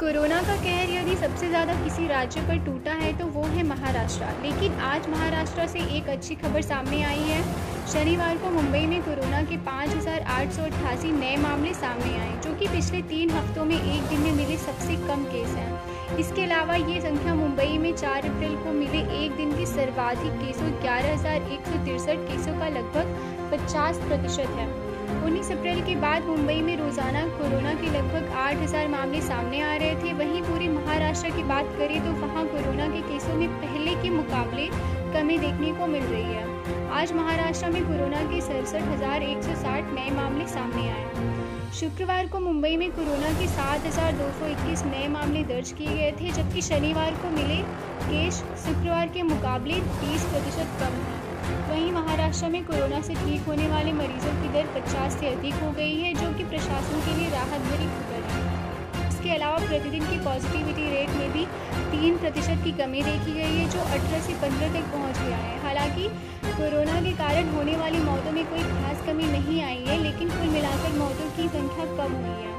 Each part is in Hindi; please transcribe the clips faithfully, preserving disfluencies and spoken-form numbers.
कोरोना का कहर यदि सबसे ज़्यादा किसी राज्य पर टूटा है तो वो है महाराष्ट्र। लेकिन आज महाराष्ट्र से एक अच्छी खबर सामने आई है। शनिवार को मुंबई में कोरोना के पाँच हज़ार आठ सौ अट्ठासी नए मामले सामने आए, जो कि पिछले तीन हफ्तों में एक दिन में मिले सबसे कम केस हैं। इसके अलावा ये संख्या मुंबई में चार अप्रैल को मिले एक दिन के सर्वाधिक केसों ग्यारह हज़ार एक सौ तिरसठ केसों का लगभग पचास प्रतिशत है। उन्नीस अप्रैल के बाद मुंबई में रोजाना कोरोना के लगभग आठ हज़ार मामले सामने आ रहे थे। वहीं पूरे महाराष्ट्र की बात करें तो वहां कोरोना के केसों में पहले के मुकाबले कमी देखने को मिल रही है। आज महाराष्ट्र में कोरोना के सड़सठ हज़ार एक सौ साठ नए मामले सामने आए। शुक्रवार को मुंबई में कोरोना के सात हज़ार दो सौ इक्कीस नए मामले दर्ज किए गए थे, जबकि शनिवार को मिले केस शुक्रवार के मुकाबले तीस प्रतिशत कम है। वहीं महाराष्ट्र में कोरोना से ठीक होने वाले मरीजों की दर पचास से अधिक हो गई है, जो कि प्रशासन के लिए राहत भरी खबर है। इसके अलावा प्रतिदिन की पॉजिटिविटी रेट में भी तीन प्रतिशत की कमी देखी गई है, जो अठारह से पंद्रह तक पहुंच गया है। हालांकि कोरोना के कारण होने वाली मौतों में कोई खास कमी नहीं आई है, लेकिन कुल मिलाकर मौतों की संख्या कम हुई है।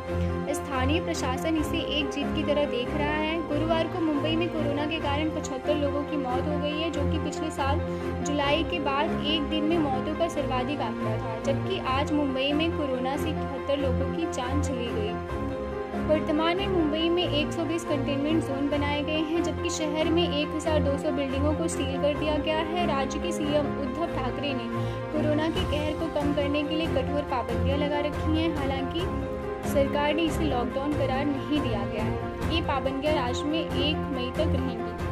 स्थानीय प्रशासन इसे एक जीत की तरह देख रहा है। गुरुवार को मुंबई में कोरोना के कारण पचहत्तर लोगों की मौत हो गई है, जो कि पिछले साल जुलाई के बाद एक दिन में मौतों का सर्वाधिक आंकड़ा था, जबकि आज मुंबई में कोरोना से इकहत्तर लोगों की जान चली गई। वर्तमान में मुंबई में एक सौ बीस कंटेनमेंट जोन बनाए गए हैं, जबकि शहर में एक हज़ार दो सौ बिल्डिंगों को सील कर दिया गया है। राज्य के सीएम उद्धव ठाकरे ने कोरोना के कहर को कम करने के लिए कठोर पाबंदियां लगा रखी हैं। हालांकि सरकार ने इसे लॉकडाउन करार नहीं दिया गया है। ये पाबंदियां राज्य में एक मई तक रहेंगी।